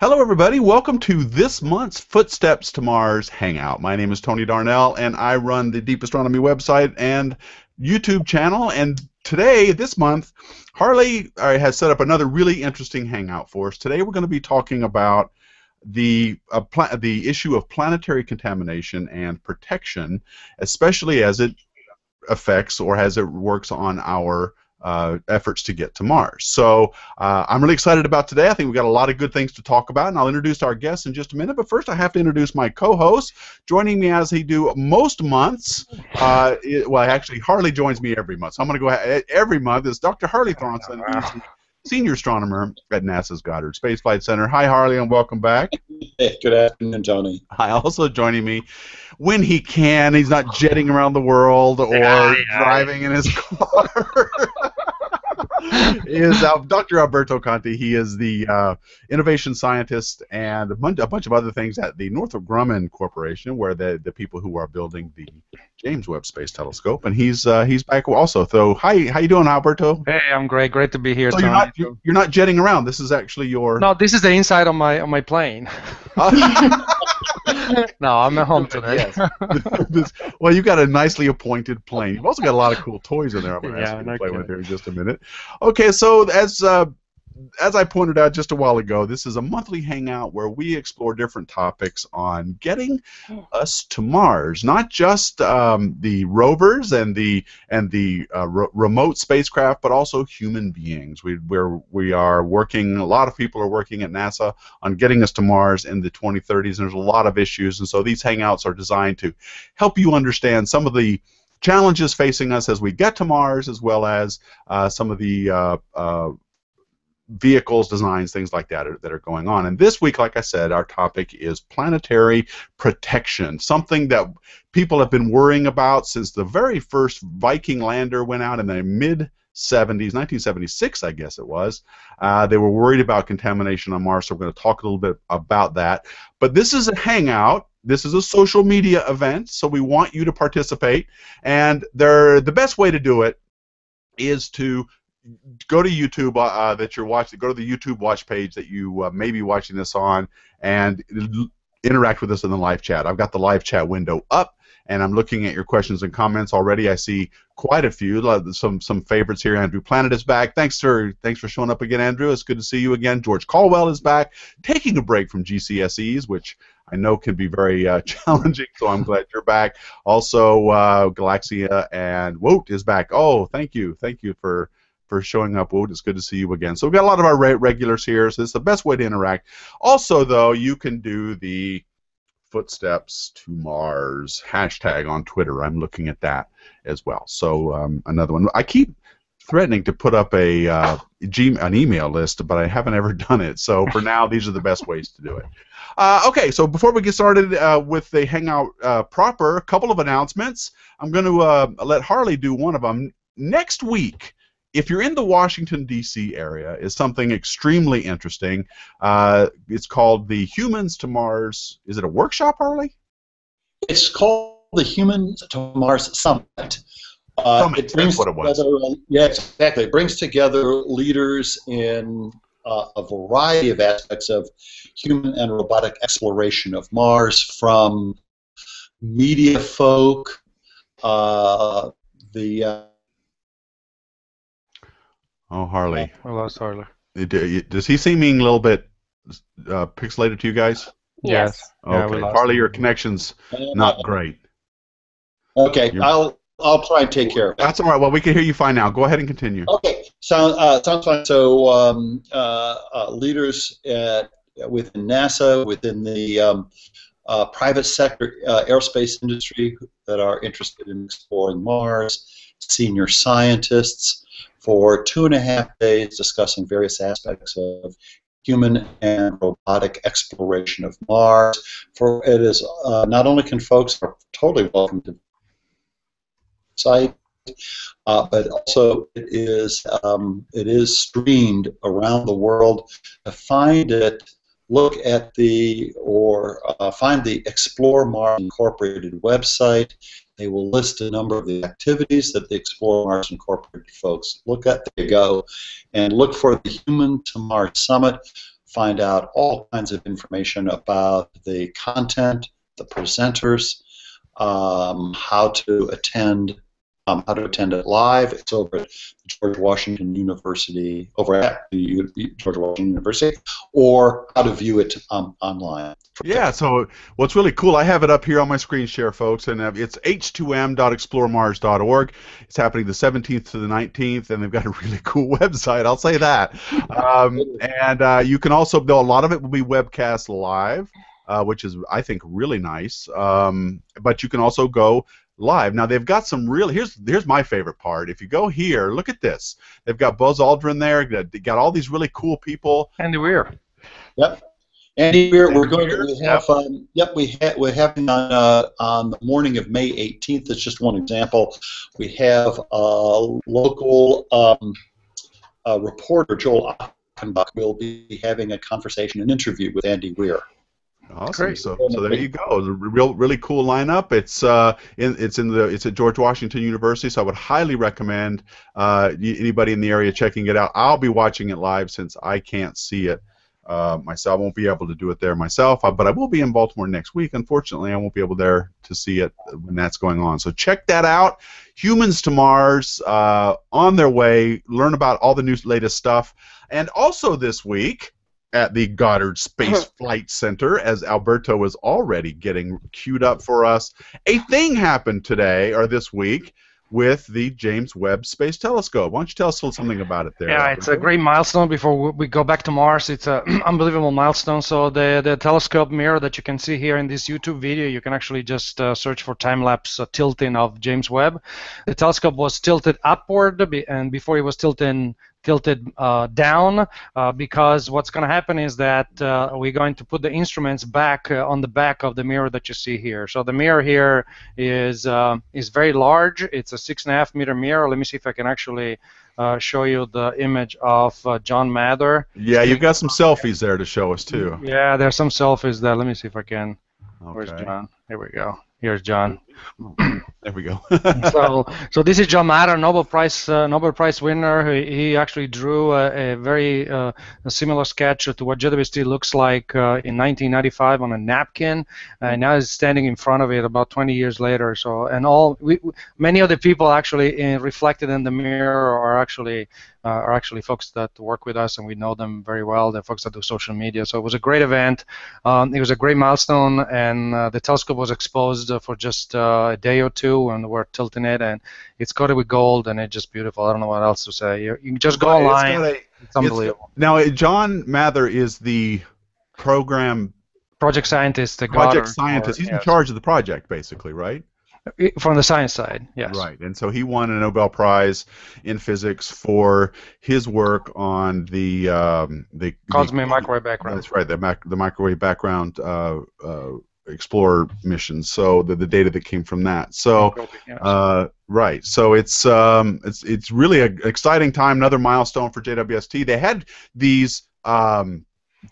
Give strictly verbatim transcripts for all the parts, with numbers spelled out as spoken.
Hello everybody, welcome to this month's Footsteps to Mars Hangout. My name is Tony Darnell and I run the Deep Astronomy website and YouTube channel, and today, this month, Harley has set up another really interesting hangout for us. Today we're going to be talking about the uh, pla the issue of planetary contamination and protection, especially as it affects or as it works on our Uh, efforts to get to Mars. So uh, I'm really excited about today. I think we've got a lot of good things to talk about, and I'll introduce our guests in just a minute, but first I have to introduce my co-host. Joining me as he do most months, uh, it, well actually Harley joins me every month, so I'm going to go ahead, every month is Doctor Harley Thronson, who's Senior Astronomer at NASA's Goddard Space Flight Center. Hi Harley, and welcome back. Good afternoon, Tony. Hi, also joining me when he can, he's not jetting around the world or aye, driving aye. in his car, is uh, Doctor Alberto Conti. He is the uh, innovation scientist and a bunch, a bunch of other things at the Northrop Grumman Corporation, where the, the people who are building the James Webb Space Telescope, and he's uh, he's back also. So hi, how you doing, Alberto? Hey, I'm great. Great to be here. So you're not, you're not jetting around. This is actually your. No, this is the inside on my on my plane. No, I'm at home today. Yes. This, well, you've got a nicely appointed plane. You've also got a lot of cool toys in there. I'm going to yeah, ask you to play kidding. with here in just a minute. Okay, so as uh, as I pointed out just a while ago, this is a monthly hangout where we explore different topics on getting us to Mars, not just um, the rovers and the and the uh, re remote spacecraft, but also human beings. We we're, we are working. A lot of people are working at NASA on getting us to Mars in the twenty thirties, and there's a lot of issues. And so these hangouts are designed to help you understand some of the challenges facing us as we get to Mars, as well as uh, some of the uh, uh, vehicles, designs, things like that are, that are going on. And this week, like I said, our topic is planetary protection, something that people have been worrying about since the very first Viking lander went out in the mid seventies, nineteen seventy-six, I guess it was. Uh, they were worried about contamination on Mars, so we're going to talk a little bit about that. But this is a hangout. This is a social media event, so we want you to participate. And there, the best way to do it is to go to YouTube uh, that you're watching. Go to the YouTube watch page that you uh, may be watching this on, and interact with us in the live chat. I've got the live chat window up, and I'm looking at your questions and comments already. I see quite a few. Some some favorites here. Andrew Planet is back. Thanks for thanks for showing up again, Andrew. It's good to see you again. George Caldwell is back, taking a break from G C S Es, which I know can be very uh, challenging, so I'm glad you're back. Also, uh, Galaxia and Woot is back. Oh, thank you. Thank you for, for showing up, Woot. It's good to see you again. So we've got a lot of our re regulars here, so it's the best way to interact. Also, though, you can do the Footsteps to Mars hashtag on Twitter. I'm looking at that as well. So um, another one. I keep threatening to put up a uh, an email list, but I haven't ever done it. So for now, these are the best ways to do it. Uh, okay, so before we get started uh, with the hangout uh, proper, a couple of announcements. I'm going to uh, let Harley do one of them. Next week, if you're in the Washington, D C area, is something extremely interesting. Uh, it's called the Humans to Mars. Is it a workshop, Harley? It's called the Humans to Mars Summit. Uh, Summit. It brings That's what it was. Together, yeah, exactly. It brings together leaders in uh, a variety of aspects of human and robotic exploration of Mars, from media folk, uh, the... Uh, oh, Harley. I lost Harley. Does he seem a little bit uh, pixelated to you guys? Yes. Okay. Yeah, Harley, your connection's not great. Okay, You're I'll... I'll try and take care of it. That's all right. Well, we can hear you fine now. Go ahead and continue. Okay. So, uh, sounds fine. So um, uh, uh, leaders at, within NASA, within the um, uh, private sector uh, aerospace industry that are interested in exploring Mars, senior scientists, for two and a half days discussing various aspects of human and robotic exploration of Mars. For it is uh, not only can folks are totally welcome to site, uh, but also it is um, it is streamed around the world. To find it, look at the or uh, find the Explore Mars Incorporated website. They will list a number of the activities that the Explore Mars Incorporated folks look at. There you go, and look for the Human to Mars Summit. find out all kinds of information about the content, the presenters, um, how to attend, um, how to attend it live. It's over at George Washington University, over at the George Washington University, or how to view it um, online. Yeah. So what's really cool, I have it up here on my screen share, folks, and it's H two M dot explore mars dot org. It's happening the seventeenth to the nineteenth, and they've got a really cool website. I'll say that. Um, and uh, you can also know a lot of it will be webcast live, uh, which is I think really nice. Um, but you can also go live. Now they've got some real. Here's here's my favorite part. If you go here, look at this. They've got Buzz Aldrin there. They got all these really cool people. Andy Weir. Yep. Andy Weir, we're going to have. Yep, um, yep we ha we're having on uh, on the morning of May eighteenth. That's just one example. We have a local um, a reporter, Joel Achenbach, will be having a conversation, an interview with Andy Weir. Awesome. Great. So, so there you go. The real, really cool lineup. It's uh, in, it's in the, it's at George Washington University. So I would highly recommend uh, anybody in the area checking it out. I'll be watching it live since I can't see it uh, myself. I won't be able to do it there myself. But I will be in Baltimore next week. Unfortunately, I won't be able there to see it when that's going on. So check that out. Humans to Mars uh, on their way. Learn about all the new latest stuff. And also this week, at the Goddard Space Flight Center, as Alberto is already getting queued up for us. A thing happened today, or this week, with the James Webb Space Telescope. Why don't you tell us something about it there? Yeah, Alberto? It's a great milestone before we go back to Mars. It's an unbelievable milestone. So the, the telescope mirror that you can see here in this YouTube video, you can actually just uh, search for time-lapse uh, tilting of James Webb. The telescope was tilted upward, and before it was tilting tilted uh, down uh, because what's going to happen is that uh, we're going to put the instruments back uh, on the back of the mirror that you see here. So the mirror here is uh, is very large. It's a six and a half meter mirror. Let me see if I can actually uh, show you the image of uh, John Mather. Yeah, you've got some selfies there to show us too. Yeah, there's some selfies there. Let me see if I can. Okay. Where's John? Here we go. Here's John. There we go. so, so this is John Mather, Nobel Prize uh, Nobel Prize winner. He, he actually drew a, a very uh, a similar sketch to what J W S T looks like uh, in nineteen ninety-five on a napkin, and now he's standing in front of it about twenty years later. So, and all we, many of the people actually in, reflected in the mirror are actually uh, are actually folks that work with us, and we know them very well. They're folks that do social media. So it was a great event. Um, it was a great milestone, and uh, the telescope was exposed for just uh, a day or two, and we're tilting it, and it's coated with gold, and it's just beautiful. I don't know what else to say. You, you can just go online. It's, a, it's unbelievable. It's, now, John Mather is the program project scientist. The project Goddard, scientist. Or, He's yes. in charge of the project, basically, right? From the science side, yes. Right, and so he won a Nobel Prize in physics for his work on the um, the cosmic the, microwave background. That's right, the mac the microwave background. Uh, uh, Explorer missions, so the, the data that came from that. So, uh, right. So it's um, it's it's really an exciting time. Another milestone for J W S T. They had these um,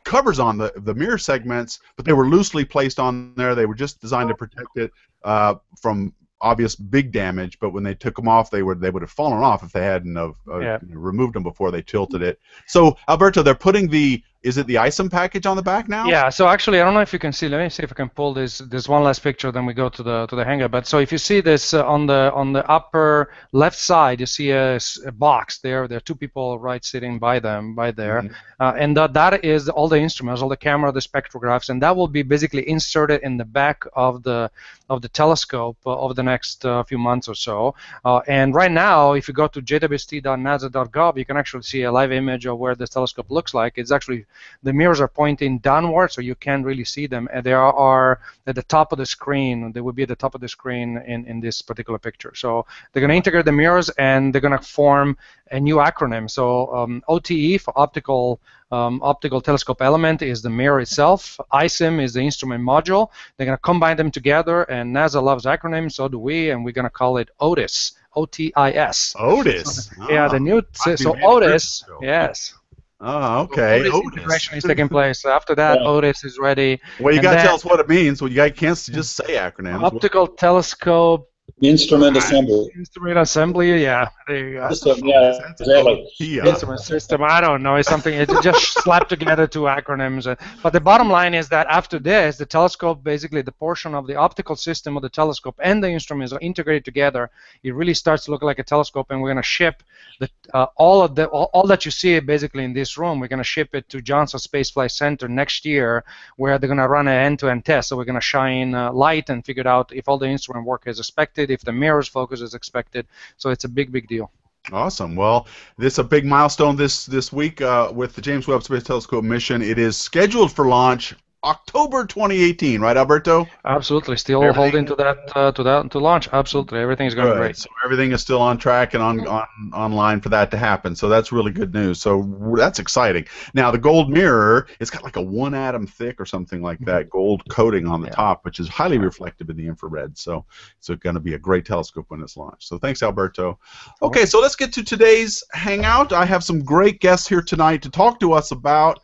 covers on the the mirror segments, but they were loosely placed on there. They were just designed to protect it uh, from obvious big damage. But when they took them off, they were they would have fallen off if they hadn't have uh, yeah. removed them before they tilted it. So, Alberto, they're putting the Is it the I S O M package on the back now? Yeah. So actually, I don't know if you can see. Let me see if I can pull this this one last picture. Then we go to the to the hangar. But so if you see this uh, on the on the upper left side, you see a, a box there. There are two people right sitting by them by there, mm-hmm. uh, and that that is all the instruments, all the camera, the spectrographs, and that will be basically inserted in the back of the of the telescope uh, over the next uh, few months or so. Uh, and right now, if you go to J W S T dot nasa dot gov, you can actually see a live image of where this telescope looks like. It's actually the mirrors are pointing downward, so you can't really see them, and they are at the top of the screen. They will be at the top of the screen in, in this particular picture. So they're going to integrate the mirrors, and they're going to form a new acronym. So um, O T E for optical um, optical telescope element is the mirror itself. I S O M is the instrument module. They're going to combine them together, and NASA loves acronyms, so do we, and we're going to call it O T I S. O T I S. O T I S. So, ah, yeah, the new so, so O T I S. Yes. Oh, okay. So O T I S integration is taking place. After that, yeah. O T I S is ready. Well, you got to tell us what it means. Well, you guys can't just say acronyms. Optical telescope Instrument assembly. Instrument assembly, yeah. There you go. System, yeah, exactly. Yeah. Instrument system, I don't know. It's something, it just slapped together two acronyms. But the bottom line is that after this, the telescope, basically the portion of the optical system of the telescope and the instruments are integrated together. It really starts to look like a telescope, and we're going to ship the, uh, all of the all, all that you see basically in this room. We're going to ship it to Johnson Space Flight Center next year, where they're going to run an end-to-end test. So we're going to shine uh, light and figure out if all the instrument work is expected, if the mirror's focus is expected. So it's a big, big deal. Awesome. Well, this is a big milestone this, this week uh, with the James Webb Space Telescope mission. It is scheduled for launch October twenty eighteen, right, Alberto? Absolutely. Still everything, holding to that, uh, to that to launch. Absolutely. Everything's going good. Great. So everything is still on track and on, on online for that to happen. So that's really good news. So that's exciting. Now, the gold mirror, it's got like a one atom thick or something like that gold coating on the yeah. top, which is highly reflective in the infrared. So it's going to be a great telescope when it's launched. So thanks, Alberto. Okay, so let's get to today's hangout. I have some great guests here tonight to talk to us about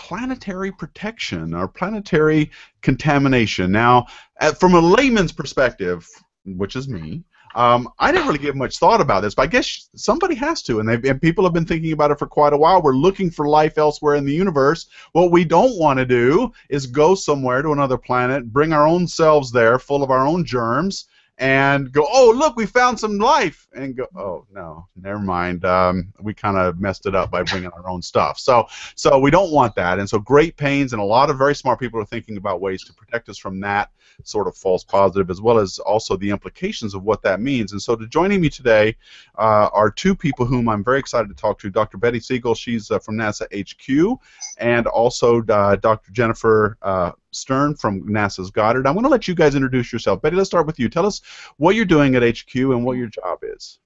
planetary protection or planetary contamination. Now, from a layman's perspective, which is me, um, I didn't really give much thought about this, but I guess somebody has to, and, and people have been thinking about it for quite a while. We're looking for life elsewhere in the universe. What we don't want to do is go somewhere to another planet, bring our own selves there full of our own germs, and go, oh, look, we found some life, and go, oh, no, never mind. Um, we kind of messed it up by bringing our own stuff. So so we don't want that. And so great pains, and a lot of very smart people are thinking about ways to protect us from that sort of false positive, as well as also the implications of what that means. And so to joining me today uh, are two people whom I'm very excited to talk to. Doctor Betty Siegel, she's uh, from NASA H Q, and also uh, Doctor Jennifer uh, Stern from NASA's Goddard. I'm going to let you guys introduce yourself. Betty, let's start with you. Tell us what you're doing at H Q and what your job is.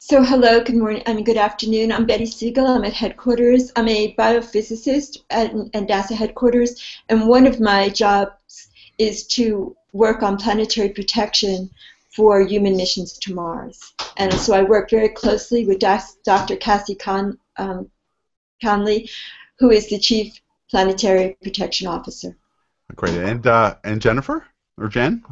So hello, good morning, I mean, good afternoon. I'm Betty Siegel. I'm at headquarters. I'm a biophysicist at, at NASA headquarters, and one of my jobs is to work on planetary protection for human missions to Mars. And so I work very closely with Doctor Cassie Con, um, Conley, who is the Chief Planetary Protection Officer. Great. And, uh, and Jennifer, or Jen?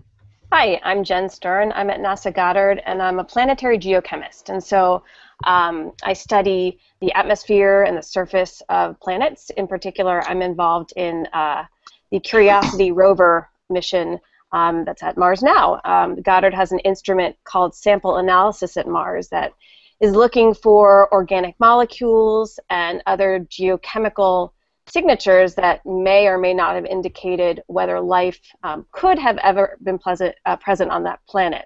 Hi, I'm Jen Stern. I'm at NASA Goddard, and I'm a planetary geochemist. And so um, I study the atmosphere and the surface of planets. In particular, I'm involved in uh, the Curiosity rover mission um, that's at Mars now. Um, Goddard has an instrument called Sample Analysis at Mars that is looking for organic molecules and other geochemical signatures that may or may not have indicated whether life um, could have ever been pleasant, uh, present on that planet.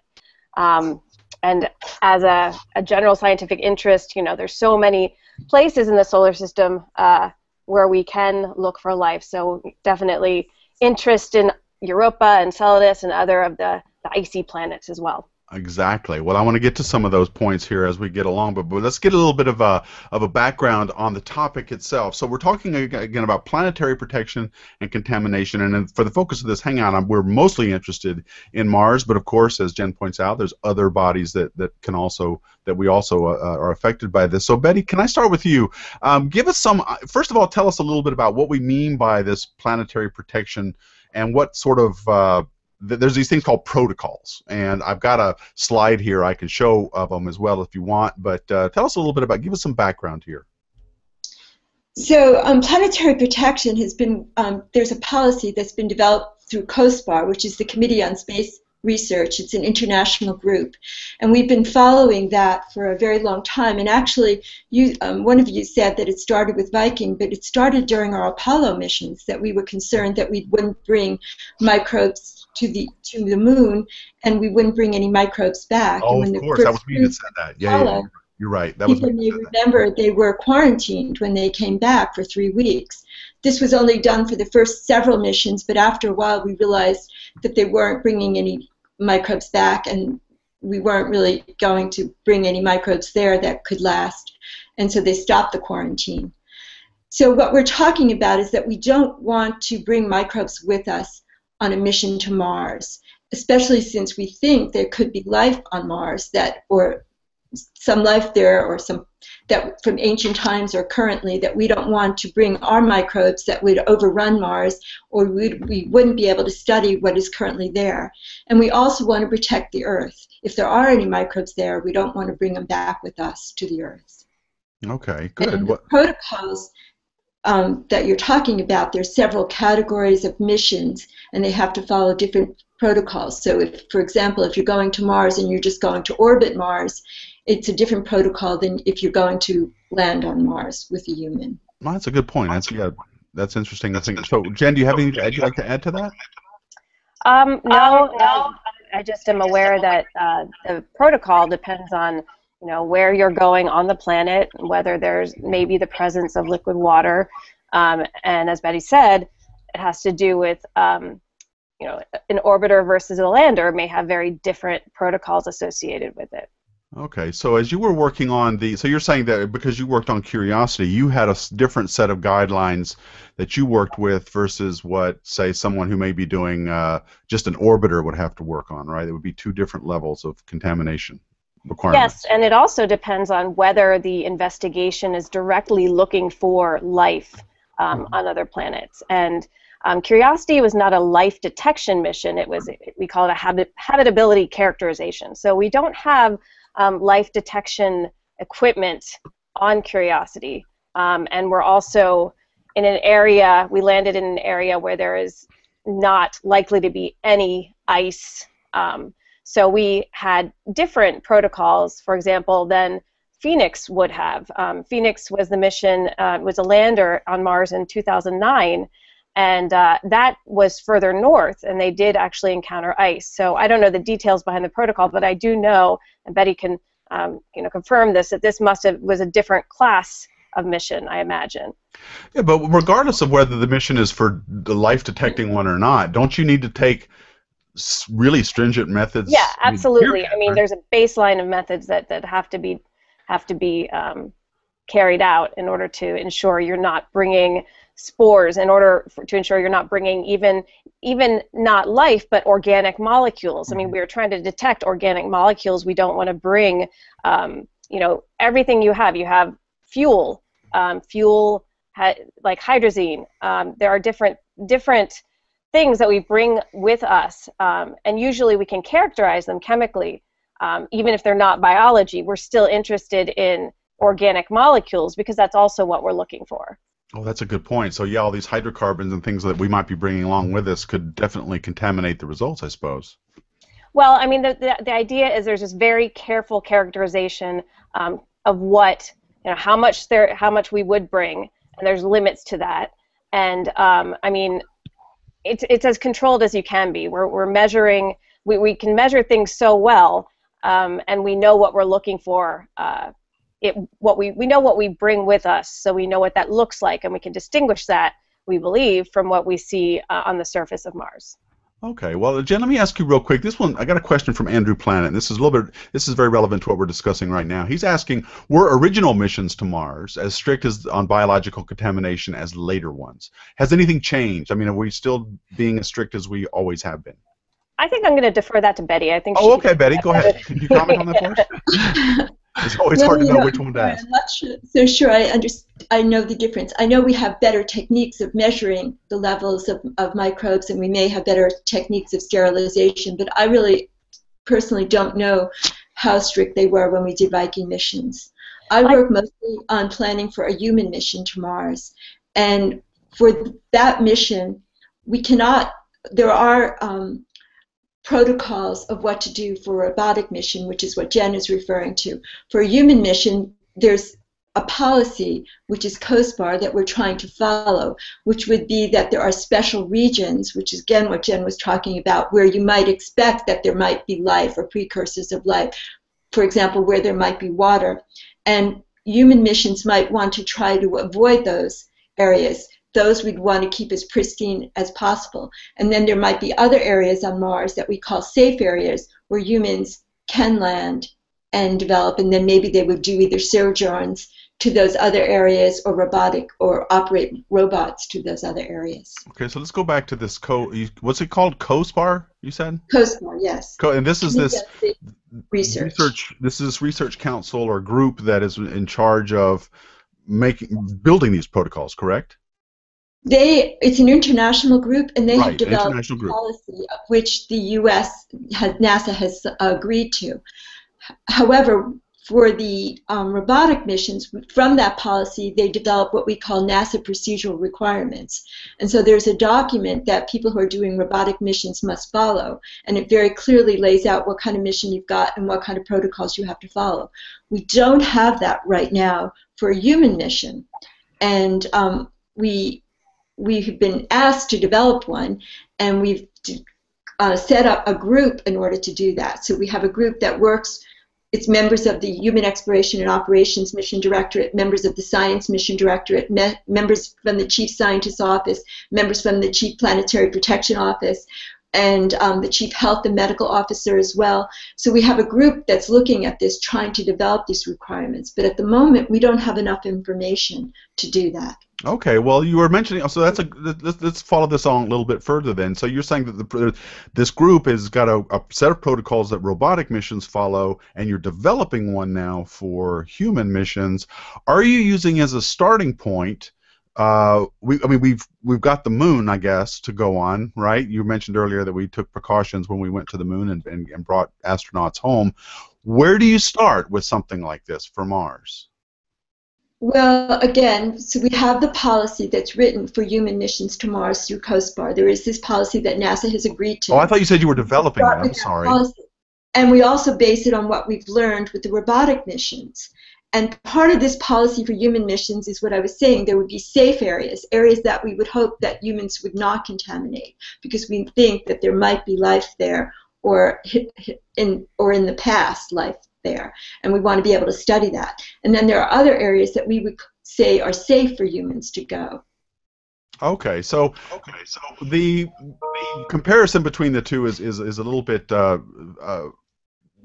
Um, and as a, a general scientific interest, you know, there's so many places in the solar system uh, where we can look for life. So definitely interest in Europa and Enceladus and other of the, the icy planets as well. Exactly. Well, I want to get to some of those points here as we get along, but, but let's get a little bit of a, of a background on the topic itself. So we're talking, again, about planetary protection and contamination, and for the focus of this hangout, we're mostly interested in Mars, but of course, as Jen points out, there's other bodies that, that can also, that we also uh, are affected by this. So, Betty, can I start with you? Um, give us some, first of all, tell us a little bit about what we mean by this planetary protection and what sort of uh, there's these things called protocols, and I've got a slide here I can show of them as well if you want, but uh, tell us a little bit about, give us some background here. So um, planetary protection has been, um, there's a policy that's been developed through COSPAR, which is the Committee on Space Research. It's an international group, and we've been following that for a very long time, and actually you, um, one of you said that it started with Viking, but it started during our Apollo missions, that we were concerned that we wouldn't bring microbes to the to the moon, and we wouldn't bring any microbes back. Oh, and when of course, that was me that said that. Yeah, Apollo, yeah, you're right. That was people may remember that. They were quarantined when they came back for three weeks. This was only done for the first several missions, but after a while we realized that they weren't bringing any microbes back, and we weren't really going to bring any microbes there that could last, and so they stopped the quarantine. So what we're talking about is that we don't want to bring microbes with us on a mission to Mars, especially since we think there could be life on Mars that, or some life there or some that from ancient times or currently that we don't want to bring our microbes that would overrun Mars, or we'd, we wouldn't be able to study what is currently there. And we also want to protect the Earth. If there are any microbes there, we don't want to bring them back with us to the Earth. Okay, good. And the protocols um, that you're talking about, there's several categories of missions, and they have to follow different protocols. So, if, for example, if you're going to Mars and you're just going to orbit Mars, it's a different protocol than if you're going to land on Mars with a human. Well, that's a good point. That's yeah, that's interesting. I think. So, Jen, do you have anything to add, you'd like to add to that? Um, no, no. I just am aware that uh, the protocol depends on you know where you're going on the planet, whether there's maybe the presence of liquid water, um, and as Betty said, it has to do with um, you know an orbiter versus a lander may have very different protocols associated with it. Okay, so as you were working on the, so you're saying that because you worked on Curiosity, you had a different set of guidelines that you worked with versus what, say, someone who may be doing uh, just an orbiter would have to work on, right? It would be two different levels of contamination requirements. Yes, and it also depends on whether the investigation is directly looking for life um, mm-hmm. on other planets. And um, Curiosity was not a life detection mission. It was, we call it a habit, habitability characterization. So we don't have Um, life detection equipment on Curiosity, um, and we're also in an area, we landed in an area where there is not likely to be any ice, um, so we had different protocols, for example, than Phoenix would have. Um, Phoenix was the mission, uh, was a lander on Mars in two thousand nine, and uh, that was further north, and they did actually encounter ice. So I don't know the details behind the protocol, but I do know, and Betty can um, you know, confirm this, that this must have was a different class of mission, I imagine. Yeah, but regardless of whether the mission is for the life-detecting one or not, don't you need to take really stringent methods? Yeah, absolutely. Period, I mean, right? There's a baseline of methods that, that have to be, have to be um, carried out in order to ensure you're not bringing spores, in order for, to ensure you're not bringing even even not life but organic molecules. I mean, we are trying to detect organic molecules. We don't want to bring um, you know everything you have. You have fuel, um, fuel ha like hydrazine. Um, there are different different things that we bring with us, um, and usually we can characterize them chemically, um, even if they're not biology. We're still interested in organic molecules because that's also what we're looking for. Oh, that's a good point. So, yeah, all these hydrocarbons and things that we might be bringing along with us could definitely contaminate the results, I suppose. Well, I mean, the, the, the idea is there's this very careful characterization um, of what, you know, how much there, how much we would bring, and there's limits to that. And, um, I mean, it's, it's as controlled as you can be. We're, we're measuring, we, we can measure things so well, um, and we know what we're looking for, uh, It, what we, we know what we bring with us, so we know what that looks like, and we can distinguish that, we believe, from what we see uh, on the surface of Mars. Okay, well, Jen, let me ask you real quick. This one, I got a question from Andrew Planet, and this is a little bit, this is very relevant to what we're discussing right now. He's asking, were original missions to Mars as strict as on biological contamination as later ones? Has anything changed? I mean, are we still being as strict as we always have been? I think I'm going to defer that to Betty. I think. Oh, okay, Betty, go ahead. Can you comment on that first? It's always no, hard to know which one to ask. I'm not sure, so sure I, I know the difference. I know we have better techniques of measuring the levels of, of microbes, and we may have better techniques of sterilization, but I really personally don't know how strict they were when we did Viking missions. I work mostly on planning for a human mission to Mars, and for that mission, we cannot, there are um, protocols of what to do for a robotic mission, which is what Jen is referring to. For a human mission, there's a policy, which is COSPAR, that we're trying to follow, which would be that there are special regions, which is again what Jen was talking about, where you might expect that there might be life or precursors of life, for example, where there might be water. And human missions might want to try to avoid those areas. Those we'd want to keep as pristine as possible. And then there might be other areas on Mars that we call safe areas where humans can land and develop, and then maybe they would do either sojourns to those other areas, or robotic or operate robots to those other areas. Okay, so let's go back to this co. What's it called? COSPAR, you said? COSPAR, yes. Co and this is this research. research. This is research council or group that is in charge of making building these protocols, correct? They, it's an international group, and they right, have developed a policy of which the U S has, NASA has agreed to. However, for the um, robotic missions, from that policy, they develop what we call NASA procedural requirements. And so there's a document that people who are doing robotic missions must follow, and it very clearly lays out what kind of mission you've got and what kind of protocols you have to follow. We don't have that right now for a human mission, and um, we, we've been asked to develop one, and we've uh, set up a group in order to do that. So we have a group that works. It's members of the Human Exploration and Operations Mission Directorate, members of the Science Mission Directorate, me members from the Chief Scientist's Office, members from the Chief Planetary Protection Office, and um, the Chief Health and Medical Officer as well. So we have a group that's looking at this, trying to develop these requirements. But at the moment, we don't have enough information to do that. Okay, well, you were mentioning, so that's a, let's, let's follow this on a little bit further then. So you're saying that the, this group has got a, a set of protocols that robotic missions follow, and you're developing one now for human missions. Are you using as a starting point, uh, we, I mean, we've, we've got the moon, I guess, to go on, right? You mentioned earlier that we took precautions when we went to the moon and, and, and brought astronauts home. Where do you start with something like this for Mars? Well, again, so we have the policy that's written for human missions to Mars through COSPAR. There is this policy that NASA has agreed to. Oh, I thought you said you were developing that. I'm sorry. Policy. And we also base it on what we've learned with the robotic missions. And part of this policy for human missions is what I was saying. There would be safe areas, areas that we would hope that humans would not contaminate, because we think that there might be life there, or in, or in the past life there, and we want to be able to study that. And then there are other areas that we would say are safe for humans to go. Okay, so okay, so the, the comparison between the two is is, is a little bit uh, uh,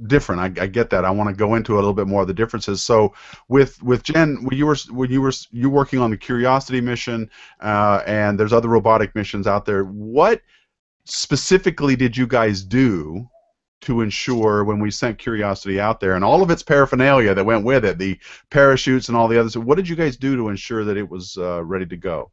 different. I, I get that. I want to go into a little bit more of the differences. So with with Jen, when you were when you were you working on the Curiosity mission, uh, and there's other robotic missions out there. What specifically did you guys do to ensure when we sent Curiosity out there and all of its paraphernalia that went with it, the parachutes and all the others, what did you guys do to ensure that it was uh, ready to go,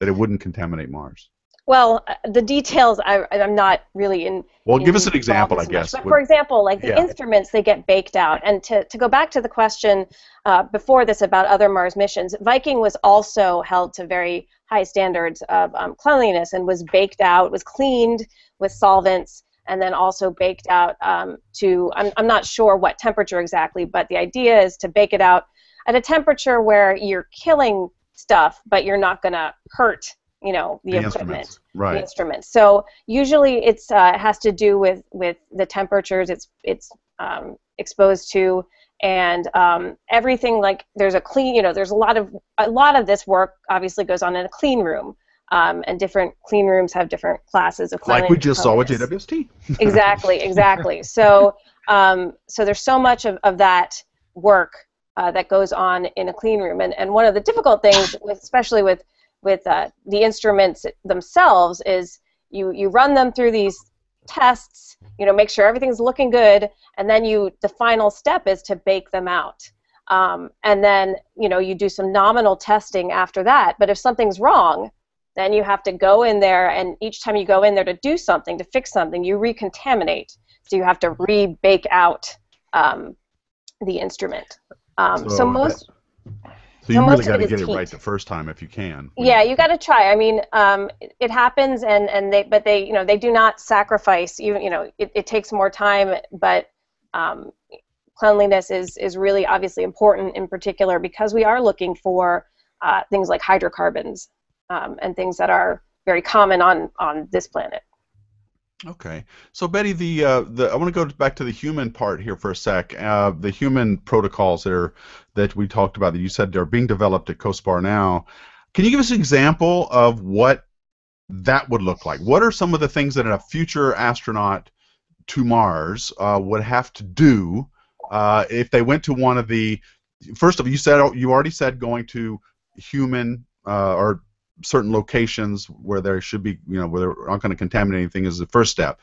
that it wouldn't contaminate Mars? Well, uh, the details I, I'm not really in. Well, in give us an example, I guess. Much, but would, for example, like the yeah. instruments, they get baked out. And to, to go back to the question uh, before this about other Mars missions, Viking was also held to very high standards of um, cleanliness and was baked out, was cleaned with solvents, and then also baked out um, to, I'm, I'm not sure what temperature exactly, but the idea is to bake it out at a temperature where you're killing stuff, but you're not going to hurt, you know, the, the equipment, instruments. Right. the instruments. So usually it's uh, it has to do with, with the temperatures it's it's um, exposed to, and um, everything, like there's a clean, you know, there's a lot of a lot of this work obviously goes on in a clean room. Um, and different clean rooms have different classes of cleanliness. Like we just saw with J W S T. Exactly, exactly. So, um, so there's so much of, of that work uh, that goes on in a clean room, and and one of the difficult things, especially with with uh, the instruments themselves, is you you run them through these tests, you know, make sure everything's looking good, and then you the final step is to bake them out. Um, and then you know you do some nominal testing after that. But if something's wrong, then you have to go in there, and each time you go in there to do something, to fix something, you recontaminate. So you have to re-bake out um, the instrument. Um, so, so most, that, so you so really got to get it heat. right the first time if you can. Yeah, you got to try. I mean, um, it, it happens, and and they, but they, you know, they do not sacrifice. Even you know, it, it takes more time, but um, cleanliness is is really obviously important, in particular because we are looking for uh, things like hydrocarbons. Um, and things that are very common on on this planet. Okay, so Betty, the uh, the I want to go back to the human part here for a sec. Uh, the human protocols that are, that we talked about, that you said are being developed at COSPAR now. Can you give us an example of what that would look like? What are some of the things that a future astronaut to Mars uh, would have to do uh, if they went to one of the first of all, you said you already said going to human uh, or certain locations where there should be, you know, where they're not going to contaminate anything is the first step.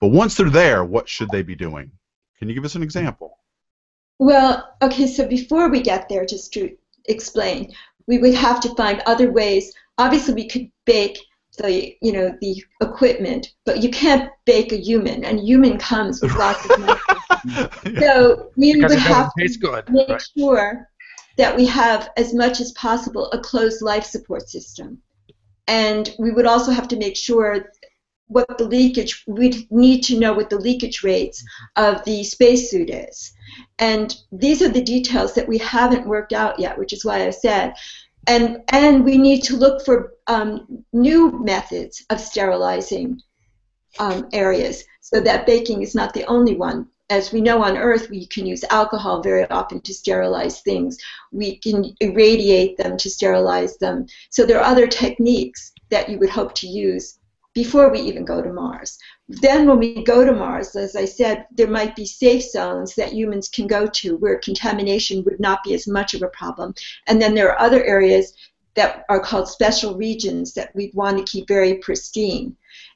But once they're there, what should they be doing? Can you give us an example? Well, okay, so before we get there, just to explain, we would have to find other ways. Obviously, we could bake the, you know, the equipment, but you can't bake a human, and human comes with lots of money. So we because would have to good, make right. sure that we have, as much as possible, a closed life support system. And we would also have to make sure what the leakage, we'd need to know what the leakage rates of the spacesuit is. And these are the details that we haven't worked out yet, which is why I said. And, and we need to look for um, new methods of sterilizing um, areas, so that baking is not the only one. As we know on Earth, we can use alcohol very often to sterilize things. We can irradiate them to sterilize them. So there are other techniques that you would hope to use before we even go to Mars. Then when we go to Mars, as I said, there might be safe zones that humans can go to where contamination would not be as much of a problem. And then there are other areas that are called special regions that we'd want to keep very pristine.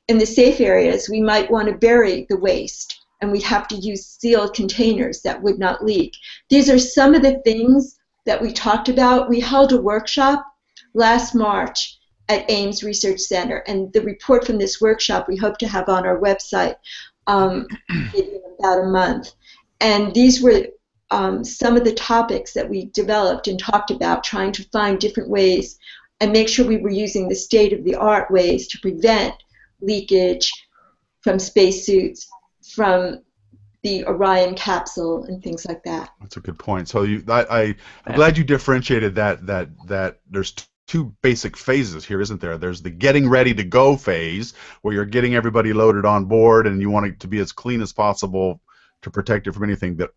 In the safe areas, we might want to bury the waste, and we'd have to use sealed containers that would not leak. These are some of the things that we talked about. We held a workshop last March at Ames Research Center, and the report from this workshop we hope to have on our website um, in about a month. And these were um, some of the topics that we developed and talked about, trying to find different ways and make sure we were using the state-of-the-art ways to prevent leakage from spacesuits, from the Orion capsule, and things like that. That's a good point. So you, I, I, I'm glad you differentiated that. That that there's T two basic phases here, isn't there? There's the getting ready to go phase, where you're getting everybody loaded on board and you want it to be as clean as possible to protect it from anything that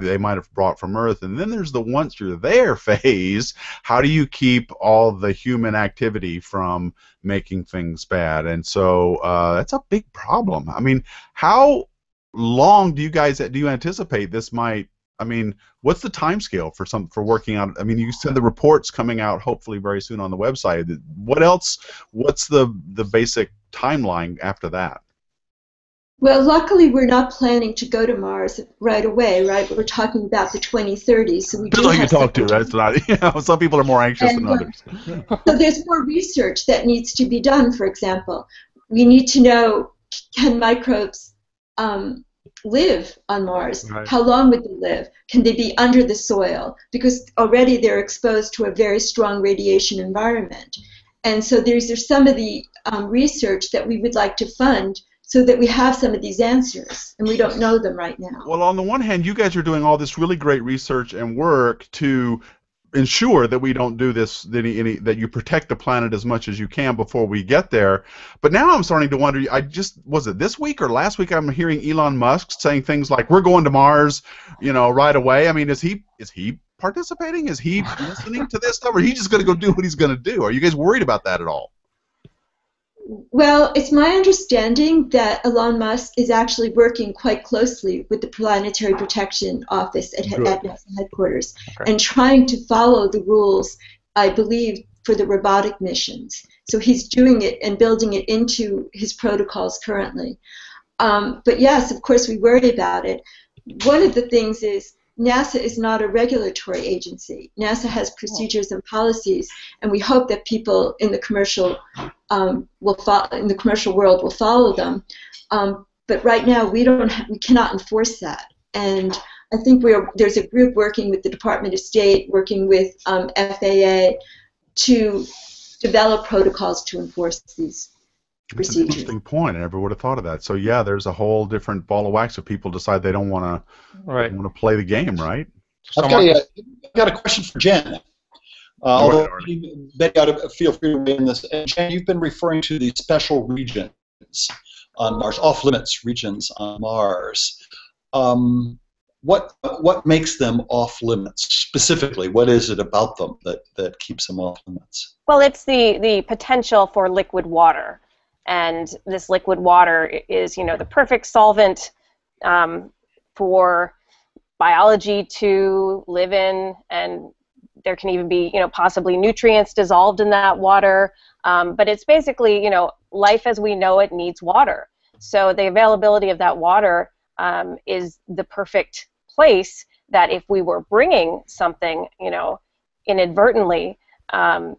they might have brought from Earth. And then there's the once you're there phase. How do you keep all the human activity from making things bad? And so uh, that's a big problem. I mean, how long do you guys do you anticipate this might? I mean, what's the time scale for some for working out? I mean, you said the report's coming out hopefully very soon on the website. What else? What's the the basic timeline after that? Well, luckily we're not planning to go to Mars right away, right? We're talking about the twenty thirties. So we do have you talk to. That's not, you know, some people are more anxious and, than others. Uh, so there's more research that needs to be done. For example, we need to know, can microbes um, live on Mars? Right. How long would they live? Can they be under the soil? Because already they're exposed to a very strong radiation environment. And so these are some of the um, research that we would like to fund, so that we have some of these answers, and we don't know them right now. Well, on the one hand, you guys are doing all this really great research and work to ensure that we don't do this, that, any, that you protect the planet as much as you can before we get there. But now I'm starting to wonder, I just, was it this week or last week, I'm hearing Elon Musk saying things like, we're going to Mars, you know, right away. I mean, is he, is he participating? Is he listening to this stuff? Or is he just going to go do what he's going to do? Are you guys worried about that at all? Well, it's my understanding that Elon Musk is actually working quite closely with the Planetary Protection Office at, at NASA headquarters, okay, and trying to follow the rules, I believe, for the robotic missions. So he's doing it and building it into his protocols currently. Um, but yes, of course, we worry about it. One of the things is NASA is not a regulatory agency. NASA has procedures and policies, and we hope that people in the commercial um, will follow, in the commercial world will follow them. Um, but right now, we don't have, we cannot enforce that. And I think we are, there's a group working with the Department of State, working with um, F A A, to develop protocols to enforce these. That's an interesting point. I never would have thought of that. So yeah, there's a whole different ball of wax if people decide they don't want right. to want to play the game, right? I've got a, I've got a question for Jen. Uh, although Betty ought to feel free to weigh in this. And Jen, you've been referring to the special regions on Mars, off-limits regions on Mars. Um, what what makes them off-limits specifically? What is it about them that that keeps them off-limits? Well, it's the the potential for liquid water. And this liquid water is, you know, the perfect solvent um, for biology to live in, and there can even be, you know, possibly nutrients dissolved in that water. Um, but it's basically, you know, life as we know it needs water. So the availability of that water um, is the perfect place that if we were bringing something, you know, inadvertently, um,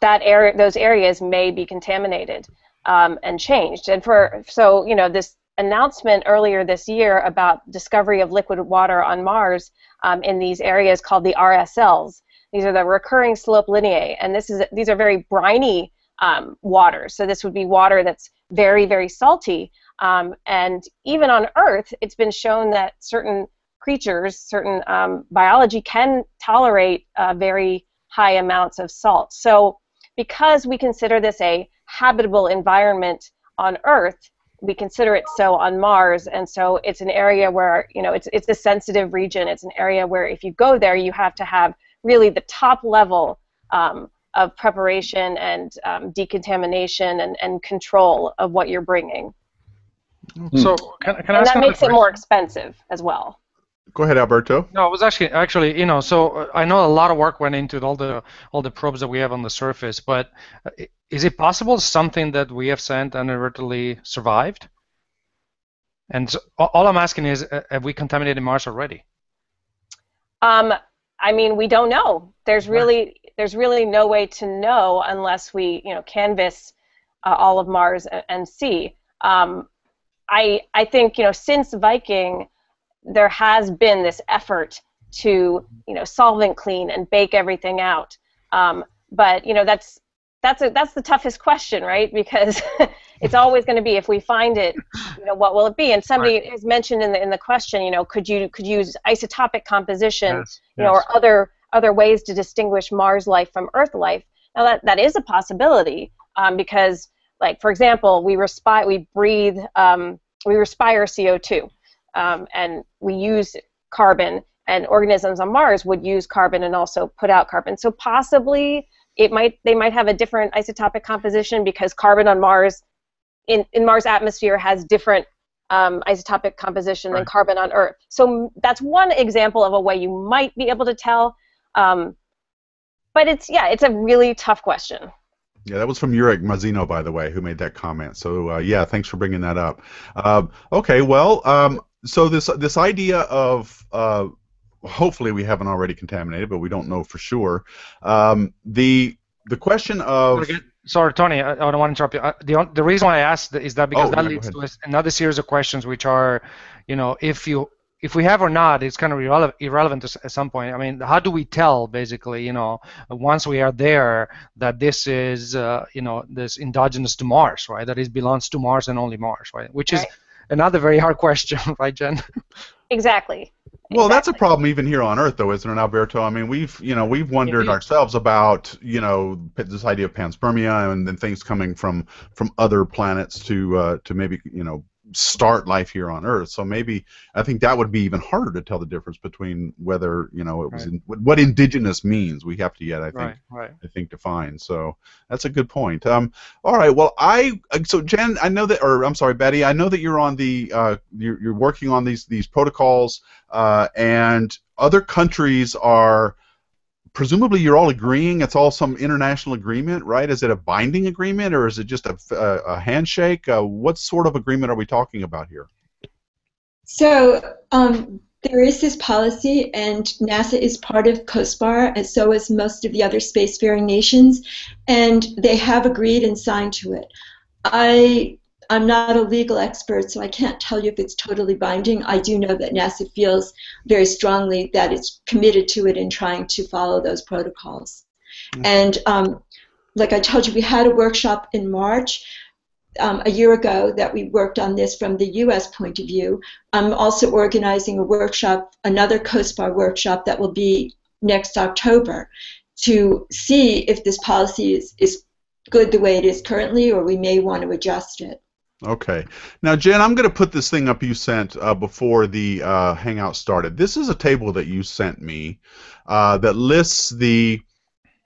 that area, those areas may be contaminated um, and changed. And for so, you know, this announcement earlier this year about discovery of liquid water on Mars um, in these areas called the R S Ls. These are the recurring slope lineae, and this is these are very briny um, waters. So this would be water that's very, very salty. Um, and even on Earth, it's been shown that certain creatures, certain um, biology can tolerate uh, very high amounts of salt. So because we consider this a habitable environment on Earth, we consider it so on Mars, and so it's an area where, you know, it's, it's a sensitive region. It's an area where if you go there, you have to have really the top level um, of preparation and um, decontamination and, and control of what you're bringing. So can, can I ask, that makes it more expensive as well. Go ahead, Alberto. No, it was actually, actually, you know, so I know a lot of work went into all the all the probes that we have on the surface, but is it possible something that we have sent inadvertently survived? And so, all I'm asking is, have we contaminated Mars already? Um, I mean, we don't know. There's really there's really no way to know unless we, you know, canvas uh, all of Mars and, and see. Um, I I think, you know, since Viking, there has been this effort to, you know, solvent clean and bake everything out. Um, but, you know, that's that's a, that's the toughest question, right? Because it's always going to be, if we find it, you know, what will it be? And somebody right. has mentioned in the in the question, you know, could you could you use isotopic composition, yes, you yes. know, or other other ways to distinguish Mars life from Earth life? Now that that is a possibility um, because, like, for example, we respire, we breathe, um, we respire C O two. Um, and we use carbon, and organisms on Mars would use carbon and also put out carbon. So possibly it might they might have a different isotopic composition because carbon on Mars, in, in Mars atmosphere, has different um, isotopic composition right. than carbon on Earth. So that's one example of a way you might be able to tell. Um, but it's yeah, it's a really tough question. Yeah, that was from Yurik Mazzino, by the way, who made that comment. So uh, yeah, thanks for bringing that up. Um, okay, well. Um, So this this idea of uh, hopefully we haven't already contaminated, but we don't know for sure. Um, the the question of sorry, Tony, I, I don't want to interrupt you. I, the the reason why I asked is that because oh, that yeah, leads to another series of questions, which are, you know, if you if we have or not, it's kind of irrelevant irrelevant at some point. I mean, how do we tell basically, you know, once we are there that this is uh, you know this endogenous to Mars, right? That it belongs to Mars and only Mars, right? Which right. is another very hard question, right, Jen? Exactly. Well, exactly. That's a problem even here on Earth, though, isn't it, Alberto? I mean, we've you know we've wondered Indeed. ourselves about you know this idea of panspermia and then things coming from from other planets to uh, to maybe you know start life here on Earth. So maybe I think that would be even harder to tell the difference between whether you know it was right. in, what indigenous means we have to yet I think right, right. I think define. So that's a good point. Um, all right. Well, I so Jen, I know that, or I'm sorry, Betty, I know that you're on the uh, you're, you're working on these these protocols, uh, and other countries are. Presumably, you're all agreeing. It's all some international agreement, right? Is it a binding agreement, or is it just a, a, a handshake? Uh, what sort of agreement are we talking about here? So um, there is this policy, and NASA is part of COSPAR, and so is most of the other spacefaring nations, and they have agreed and signed to it. I, I'm not a legal expert, so I can't tell you if it's totally binding. I do know that NASA feels very strongly that it's committed to it and trying to follow those protocols. Mm-hmm. And um, like I told you, we had a workshop in March um, a year ago that we worked on this from the U S point of view. I'm also organizing a workshop, another COSPAR workshop that will be next October to see if this policy is, is good the way it is currently, or we may want to adjust it. Okay. Now, Jen, I'm going to put this thing up you sent uh, before the uh, Hangout started. This is a table that you sent me uh, that lists the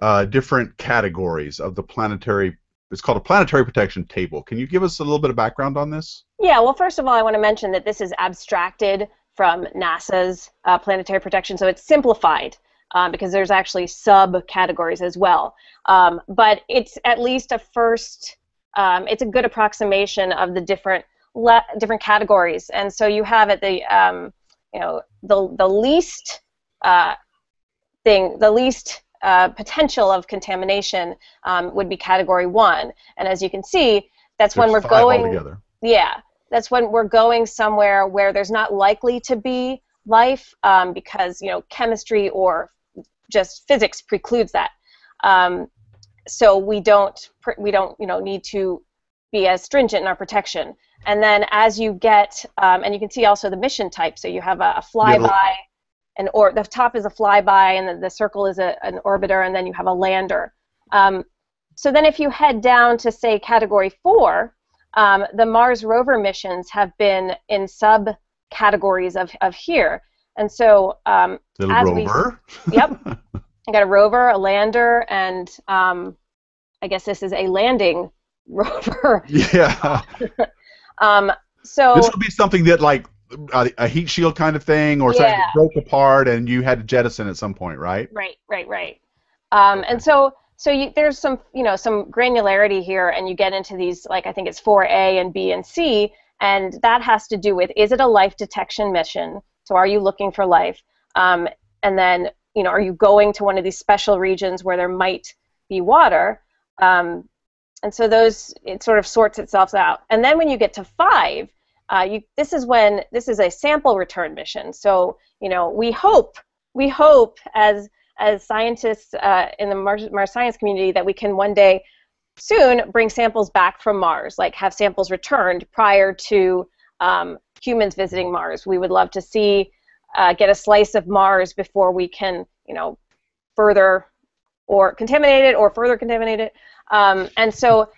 uh, different categories of the planetary. It's called a planetary protection table. Can you give us a little bit of background on this? Yeah. Well, first of all, I want to mention that this is abstracted from NASA's uh, planetary protection, so it's simplified uh, because there's actually subcategories as well. Um, but it's at least a first, um, it's a good approximation of the different le different categories. And so you have at the, um, you know, the the least uh, thing, the least uh, potential of contamination um, would be category one. And as you can see, that's there's when we're going. Altogether. Yeah. That's when we're going somewhere where there's not likely to be life um, because, you know, chemistry or just physics precludes that. Um, so we don't, we don't, you know, need to be as stringent in our protection. And then as you get, um, and you can see also the mission type. So you have a, a flyby, and or the top is a flyby, and the, the circle is a, an orbiter, and then you have a lander. Um, so then if you head down to say category four. Um, the Mars rover missions have been in subcategories of, of here, and so um, little as rover. We, yep, I got a rover, a lander, and um, I guess this is a landing rover. Yeah. um, so this would be something that like a, a heat shield kind of thing, or something yeah. that broke apart and you had to jettison at some point, right? Right, right, right. Um, okay. And so. So you, there's some, you know, some granularity here, and you get into these, like I think it's four A and B and C, and that has to do with, is it a life detection mission? So are you looking for life? Um, and then, you know, are you going to one of these special regions where there might be water? Um, and so those, it sort of sorts itself out. And then when you get to five, uh, you, this is when, this is a sample return mission. So, you know, we hope, we hope as... as scientists uh, in the Mars, Mars science community that we can one day soon bring samples back from Mars, like have samples returned prior to um, humans visiting Mars. We would love to see, uh, get a slice of Mars before we can, you know, further or contaminate it or further contaminate it. Um, and so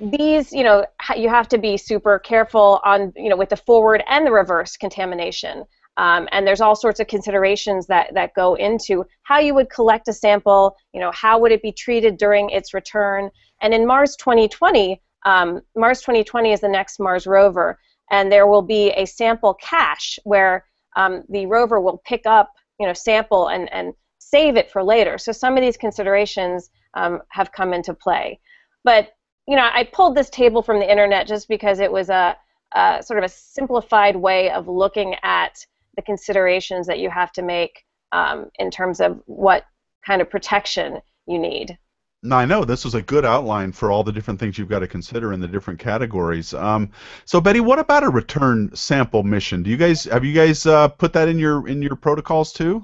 these, you know, you have to be super careful on, you know, with the forward and the reverse contamination. Um, and there's all sorts of considerations that, that go into how you would collect a sample, you know, how would it be treated during its return. And in Mars twenty twenty, um, Mars twenty twenty is the next Mars rover, and there will be a sample cache where um, the rover will pick up, you know, sample and, and save it for later. So some of these considerations um, have come into play. But, you know, I pulled this table from the internet just because it was a, a sort of a simplified way of looking at the considerations that you have to make um, in terms of what kind of protection you need. Now, I know this was a good outline for all the different things you've got to consider in the different categories. Um, so, Betty, what about a return sample mission? Do you guys have you guys uh, put that in your in your protocols too,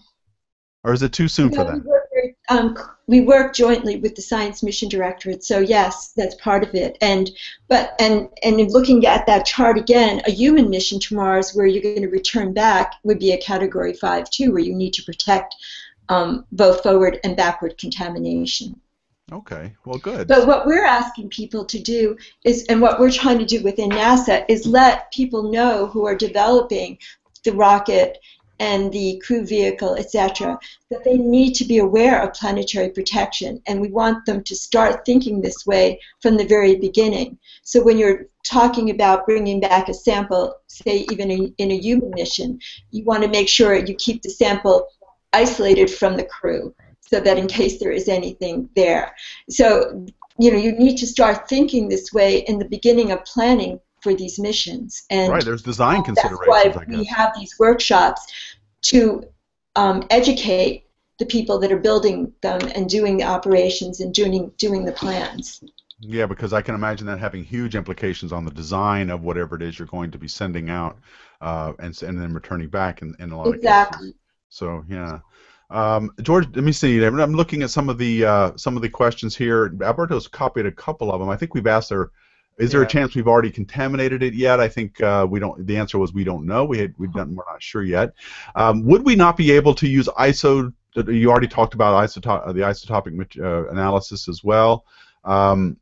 or is it too soon no, for that? We work, um, we work jointly with the Science Mission Directorate, so yes, that's part of it. And but and and in looking at that chart again, a human mission to Mars where you're going to return back would be a Category Five too, where you need to protect um, both forward and backward contamination. Okay, well, good. But what we're asking people to do is, and what we're trying to do within NASA is let people know who are developing the rocket and the crew vehicle, et cetera, that they need to be aware of planetary protection, and we want them to start thinking this way from the very beginning. So when you're talking about bringing back a sample, say even in, in a human mission, you want to make sure you keep the sample isolated from the crew so that in case there is anything there. So, you know, you need to start thinking this way in the beginning of planning for these missions, and right, there's design considerations. That's why we have these workshops to um, educate the people that are building them and doing the operations and doing doing the plans. Yeah, because I can imagine that having huge implications on the design of whatever it is you're going to be sending out uh, and and then returning back in, in a lot exactly. of cases. So yeah. Um, George, let me see. I'm looking at some of the uh, some of the questions here. Alberto's copied a couple of them. I think we've asked her. Is there yeah. a chance we've already contaminated it yet? I think uh, we don't. The answer was we don't know. We had, we've done. We're not sure yet. Um, would we not be able to use I S O? You already talked about isotop, the isotopic uh, analysis as well. Um,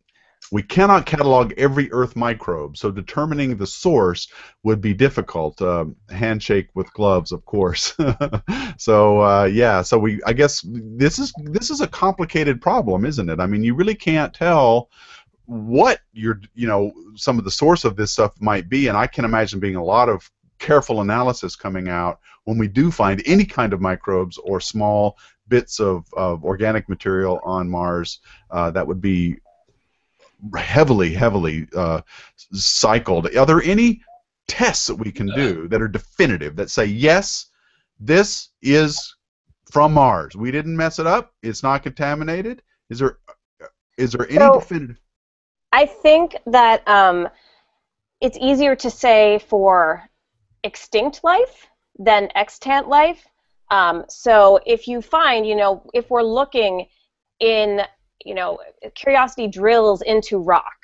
we cannot catalog every Earth microbe, so determining the source would be difficult. Um, handshake with gloves, of course. so uh, yeah. So we. I guess this is this is a complicated problem, isn't it? I mean, you really can't tell what your, you know, some of the source of this stuff might be, and I can imagine being a lot of careful analysis coming out when we do find any kind of microbes or small bits of, of organic material on Mars uh, that would be heavily, heavily uh, cycled. Are there any tests that we can do that are definitive, that say, yes, this is from Mars? We didn't mess it up. It's not contaminated. Is there, is there any so, definitive? I think that um, it's easier to say for extinct life than extant life. Um, so if you find, you know, if we're looking in, you know, Curiosity drills into rock.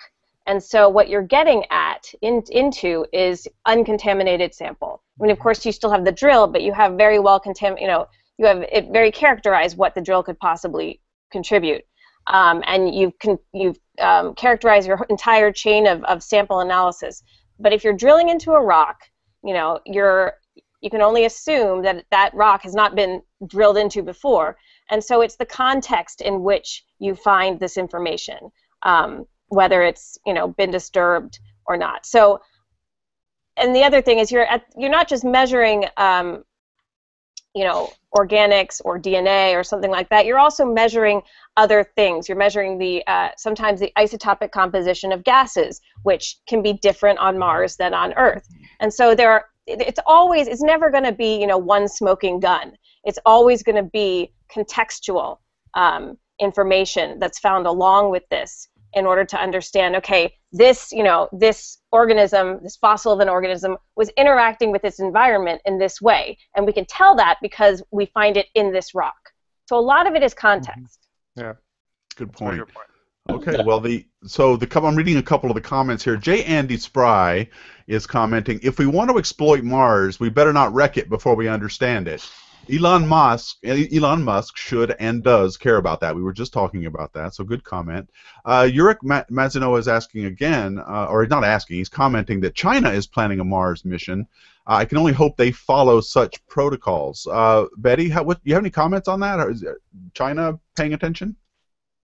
And so what you're getting at in, into is uncontaminated sample. I mean, of course, you still have the drill, but you have very well contaminated, you know, you have it very characterized what the drill could possibly contribute. Um, and you've, con you've um, characterized your entire chain of, of sample analysis. But if you're drilling into a rock, you know, you're, you can only assume that that rock has not been drilled into before. And so it's the context in which you find this information, um, whether it's, you know, been disturbed or not. So, and the other thing is you're, at, you're not just measuring, um, you know, organics or D N A or something like that. You're also measuring other things. You're measuring the uh, sometimes the isotopic composition of gases, which can be different on Mars than on Earth. And so there are, it's always, it's never going to be, you know, one smoking gun. It's always going to be contextual um, information that's found along with this in order to understand, okay, this, you know, this organism, this fossil of an organism was interacting with its environment in this way. And we can tell that because we find it in this rock. So a lot of it is context. Mm-hmm. Yeah. Good point. Good point. Okay, well, the so the I'm reading a couple of the comments here. J. Andy Spry is commenting, if we want to exploit Mars, we better not wreck it before we understand it. Elon Musk, Elon Musk should and does care about that. We were just talking about that, so good comment. Uh, Yurik Mazino is asking again, uh, or not asking, he's commenting that China is planning a Mars mission. Uh, I can only hope they follow such protocols. Uh, Betty, how, what, you have any comments on that? Or is China paying attention?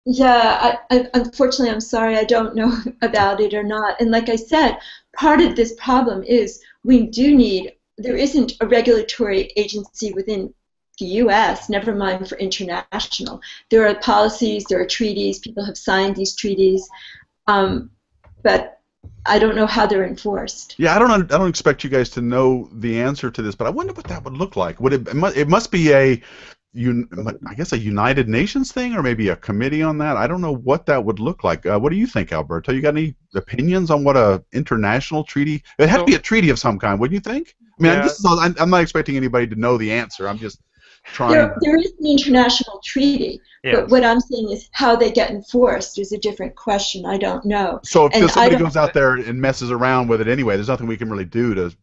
Yeah, I, I, unfortunately, I'm sorry, I don't know about it or not. And like I said, part of this problem is we do need, there isn't a regulatory agency within the U S, never mind for international. There are policies, there are treaties, people have signed these treaties, um, but I don't know how they're enforced. Yeah, I don't. I don't expect you guys to know the answer to this, but I wonder what that would look like. Would it? It must, it must be a, you, I guess, a United Nations thing, or maybe a committee on that. I don't know what that would look like. Uh, what do you think, Alberto? You got any opinions on what a international treaty? It'd have so, to be a treaty of some kind, wouldn't you think? I mean, yeah. this is all, I'm, I'm not expecting anybody to know the answer. I'm just trying. There, there is an international treaty, yes. but what I'm saying is how they get enforced is a different question. I don't know. So if and somebody goes out there and messes around with it anyway, there's nothing we can really do to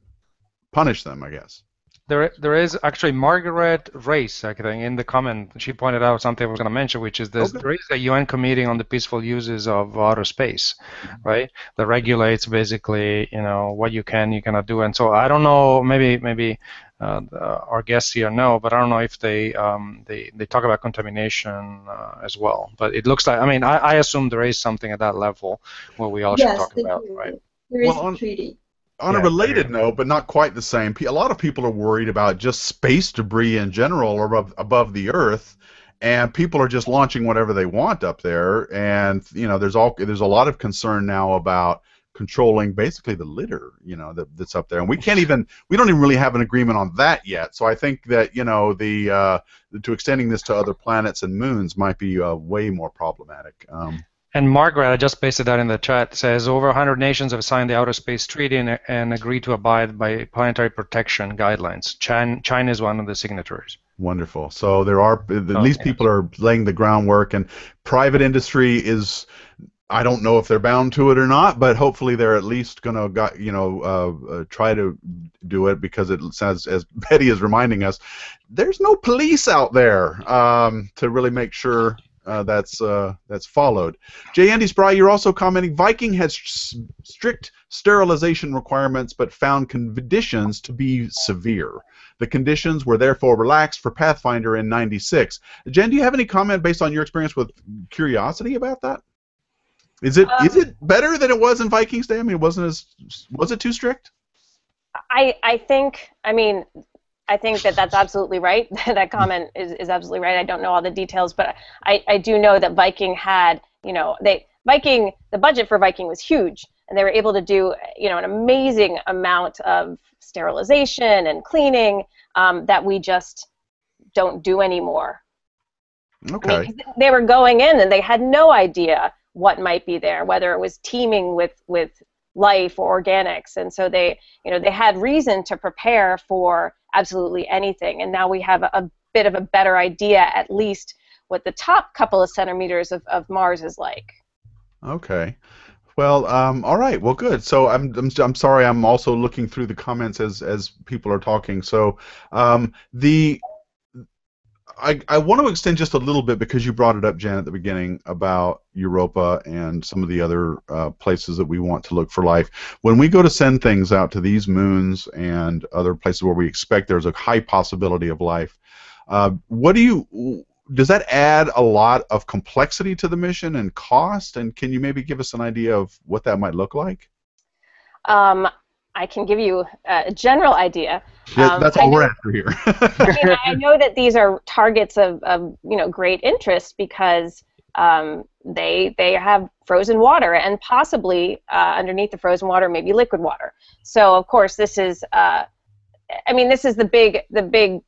punish them, I guess. There, there is actually Margaret Race, I think, in the comment. She pointed out something I was going to mention, which is this, okay. there is a U N committee on the peaceful uses of outer space, mm-hmm. right? That regulates basically, you know, what you can, you cannot do. And so I don't know, maybe, maybe uh, our guests here know, but I don't know if they, um, they, they talk about contamination uh, as well. But it looks like, I mean, I, I assume there is something at that level where we all yes, should talk about, do. right? There is well, a treaty. On yeah, a related note, but not quite the same, a lot of people are worried about just space debris in general or above, above the Earth, and people are just launching whatever they want up there, and you know, there's all there's a lot of concern now about controlling basically the litter, you know, that, that's up there, and we can't even we don't even really have an agreement on that yet. So I think that you know the uh, to extending this to other planets and moons might be uh, way more problematic. Um, And Margaret, I just pasted that in the chat, says over one hundred nations have signed the Outer Space Treaty and, and agreed to abide by planetary protection guidelines. China, China is one of the signatories. Wonderful. So there are at oh, least yeah. people are laying the groundwork, and private industry is. I don't know if they're bound to it or not, but hopefully they're at least going to, you know, uh, uh, try to do it because it says, as Betty is reminding us, there's no police out there um, to really make sure. Uh, that's uh, that's followed. J. Andy Spry, you're also commenting, Viking has strict sterilization requirements but found conditions to be severe. The conditions were therefore relaxed for Pathfinder in ninety-six. Jen, do you have any comment based on your experience with Curiosity about that? Is it um, is it better than it was in Viking's day? I mean, wasn't as was it too strict? I, I think, I mean, I think that that's absolutely right. That comment is, is absolutely right. I don't know all the details, but I, I do know that Viking had, you know, they Viking, the budget for Viking was huge, and they were able to do, you know, an amazing amount of sterilization and cleaning um, that we just don't do anymore. Okay. I mean, they were going in, and they had no idea what might be there, whether it was teeming with with life or organics, and so they, you know, they had reason to prepare for absolutely anything, and now we have a, a bit of a better idea, at least, what the top couple of centimeters of, of Mars is like. Okay. Well, um, all right. Well, good. So I'm, I'm I'm sorry. I'm also looking through the comments as as people are talking. So um, the I I want to extend just a little bit because you brought it up, Jan, at the beginning about Europa and some of the other uh, places that we want to look for life. When we go to send things out to these moons and other places where we expect there's a high possibility of life, uh, what do you does that add a lot of complexity to the mission and cost? And can you maybe give us an idea of what that might look like? Um, I can give you a general idea. Yeah, um, that's all we're after here. I mean, I know that these are targets of, of you know, great interest because um, they they have frozen water, and possibly uh, underneath the frozen water, maybe liquid water. So of course, this is uh, I mean, this is the big the big.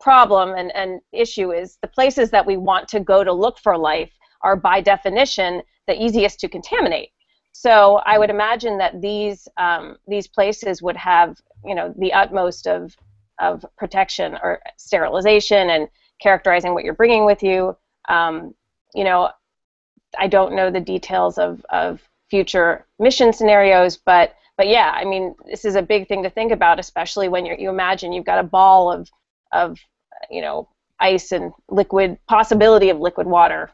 problem and, and issue is the places that we want to go to look for life are by definition the easiest to contaminate. So I would imagine that these um, these places would have, you know, the utmost of of protection or sterilization and characterizing what you're bringing with you. Um, you know, I don't know the details of of future mission scenarios, but but yeah, I mean, this is a big thing to think about, especially when you're, you imagine you've got a ball of of, you know, ice and liquid, possibility of liquid water.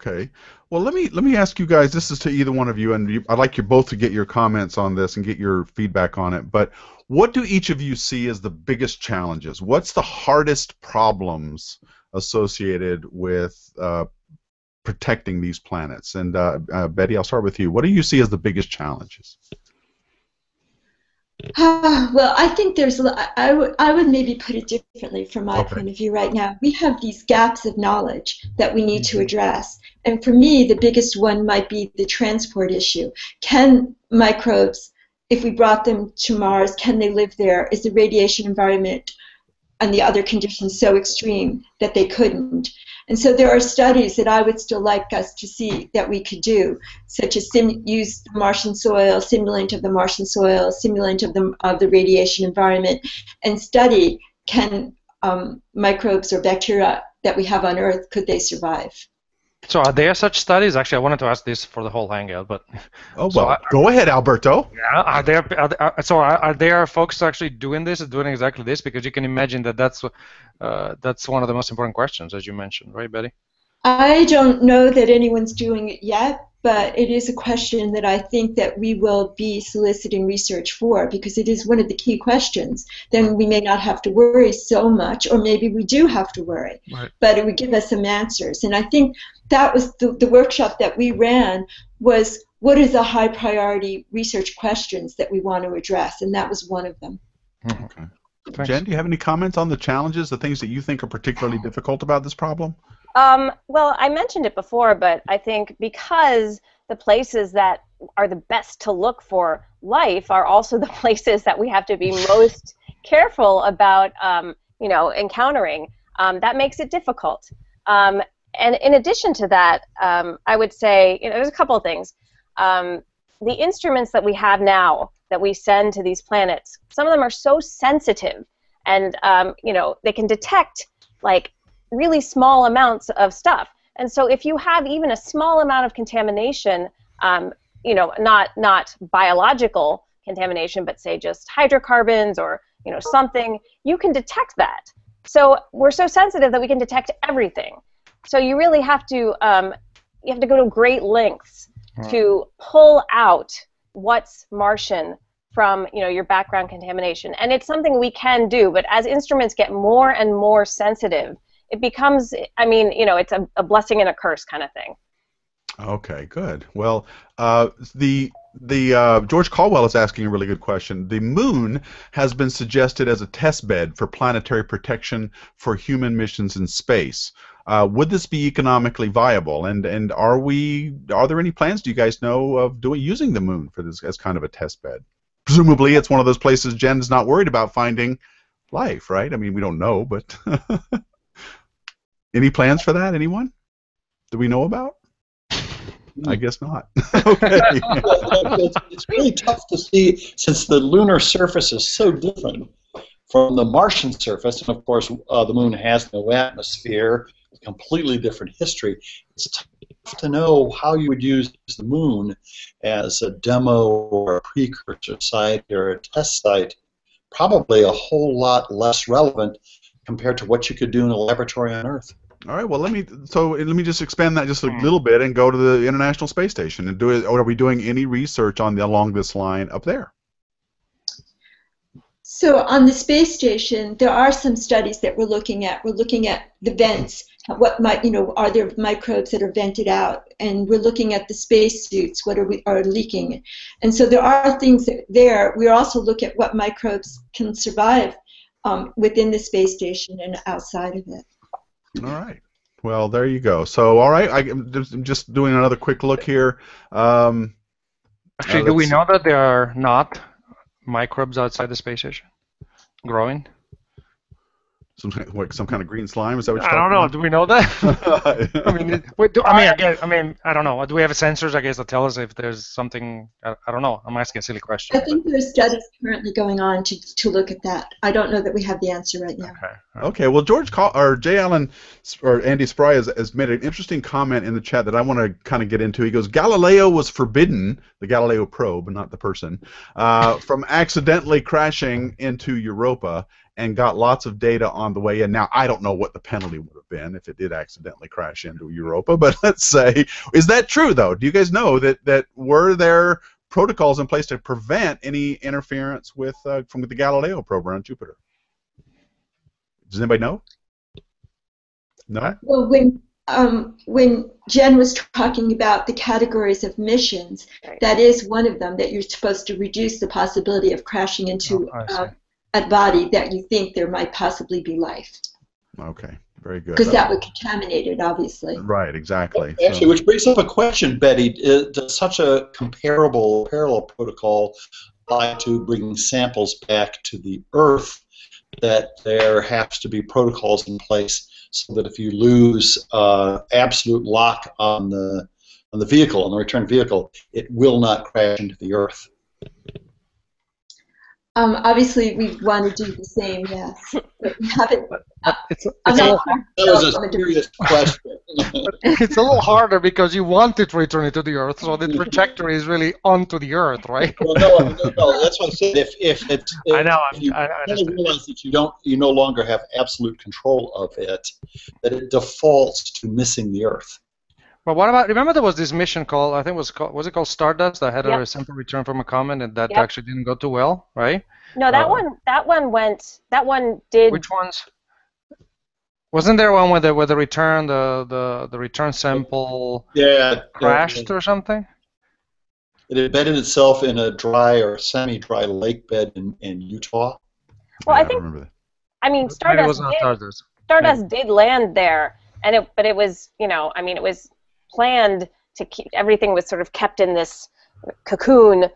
Okay. Well, let me let me ask you guys, this is to either one of you, and you, I'd like you both to get your comments on this and get your feedback on it, but what do each of you see as the biggest challenges? What's the hardest problems associated with uh, protecting these planets? And uh, uh, Betty, I'll start with you. What do you see as the biggest challenges? Uh, well, I think there's. I would. I would maybe put it differently from my okay. point of view right now. We have these gaps of knowledge that we need to address, and for me, the biggest one might be the transport issue. Can microbes, if we brought them to Mars, can they live there? Is the radiation environment and the other conditions so extreme that they couldn't? And so there are studies that I would still like us to see that we could do, such as sim use the Martian soil, simulant of the Martian soil, simulant of the, of the radiation environment, and study can um, microbes or bacteria that we have on Earth, could they survive? So are there such studies? Actually, I wanted to ask this for the whole hangout, but oh well, so are, go ahead, Alberto. Yeah, are there? Are there are, so are, are there folks actually doing this, doing exactly this? Because you can imagine that that's uh, that's one of the most important questions, as you mentioned, right, Betty? I don't know that anyone's doing it yet, but it is a question that I think that we will be soliciting research for, because it is one of the key questions. Then we may not have to worry so much, or maybe we do have to worry, right. But it would give us some answers. And I think that was the, the workshop that we ran was, what is the high priority research questions that we want to address? And that was one of them. Okay. Thanks. Jen, do you have any comments on the challenges, the things that you think are particularly difficult about this problem? Um, well, I mentioned it before, but I think because the places that are the best to look for life are also the places that we have to be most careful about, um, you know, encountering, um, that makes it difficult. Um, and in addition to that, um, I would say, you know, there's a couple of things. Um, the instruments that we have now that we send to these planets, some of them are so sensitive, and, um, you know, they can detect, like, really small amounts of stuff, and so if you have even a small amount of contamination, um, you know, not not biological contamination, but say just hydrocarbons or, you know, something, you can detect that. So we're so sensitive that we can detect everything. So you really have to um, you have to go to great lengths [S2] Wow. [S1] To pull out what's Martian from, you know, your background contamination, and it's something we can do. But as instruments get more and more sensitive, it becomes, I mean, you know, it's a, a blessing and a curse kind of thing. Okay, good. Well, uh, the The uh, George Caldwell is asking a really good question. The moon has been suggested as a test bed for planetary protection for human missions in space. Uh, would this be economically viable? And and are we are there any plans? Do you guys know of doing using the moon for this as kind of a test bed? Presumably, it's one of those places Jen's not worried about finding life, right? I mean, we don't know, but any plans for that? Anyone? Do we know about? I guess not. Okay. It's really tough to see since the lunar surface is so different from the Martian surface, and of course uh, the moon has no atmosphere, a completely different history. It's tough to know how you would use the moon as a demo or a precursor site or a test site. Probably a whole lot less relevant compared to what you could do in a laboratory on Earth. All right. Well, let me so let me just expand that just a little bit and go to the International Space Station and do it. Are we doing any research on the, along this line up there? So on the space station, there are some studies that we're looking at. We're looking at the vents. What might you know? Are there microbes that are vented out? And we're looking at the spacesuits. What are we are leaking? And so there are things that, there. We also look at what microbes can survive um, within the space station and outside of it. All right. Well, there you go. So, all right, I'm just doing another quick look here. Um, Actually, uh, do we know that there are not microbes outside the space station growing? Some, what, some kind of green slime? Is that what you're I don't know. About? Do we know that? I mean, wait, do, I mean, I guess, I mean, I don't know. Do we have sensors, I guess, that tell us if there's something? I, I don't know. I'm asking a silly question. I think but. There's studies currently going on to to look at that. I don't know that we have the answer right now. Okay. Right. Okay. Well, George Call, or Jay Allen or Andy Spry has, has made an interesting comment in the chat that I want to kind of get into. He goes, Galileo was forbidden, the Galileo probe, not the person, uh, from accidentally crashing into Europa, and got lots of data on the way in. Now, I don't know what the penalty would have been if it did accidentally crash into Europa, but let's say, is that true, though? Do you guys know that, that were there protocols in place to prevent any interference with uh, from the Galileo probe around Jupiter? Does anybody know? No? Well, when, um, when Jen was talking about the categories of missions, that is one of them, that you're supposed to reduce the possibility of crashing into... Oh, I see. Uh, a body that you think there might possibly be life. Okay, very good. Because that would contaminate it, obviously. Right, exactly. Actually, so. Which brings up a question, Betty. Does such a comparable parallel protocol apply to bringing samples back to the Earth, that there has to be protocols in place so that if you lose uh, absolute lock on the, on the vehicle, on the return vehicle, it will not crash into the Earth? Um, obviously, we want to do the same, yes. But we haven't. Uh, it's, it's a little, that was a serious question. It's a little harder because you want it to return it to the Earth, so the trajectory is really onto the Earth, right? Well, no, no, no. That's what I'm saying. If, if it's, if, I know. If you I, I really realize that you don't, you no longer have absolute control of it, that it defaults to missing the Earth. But what about? Remember, there was this mission called I think it was called, was it called Stardust? That had yep. a sample return from a comet, and that yep. actually didn't go too well, right? No, that uh, one. That one went. That one did. Which ones? Wasn't there one where the where the return the the, the return sample yeah, crashed yeah. or something? It embedded itself in a dry or semi-dry lake bed in, in Utah. Well, yeah, I think. I, I mean, Stardust. It was not did, Stardust. Stardust yeah. did land there, and it but it was you know I mean it was. planned to keep everything was sort of kept in this cocoon of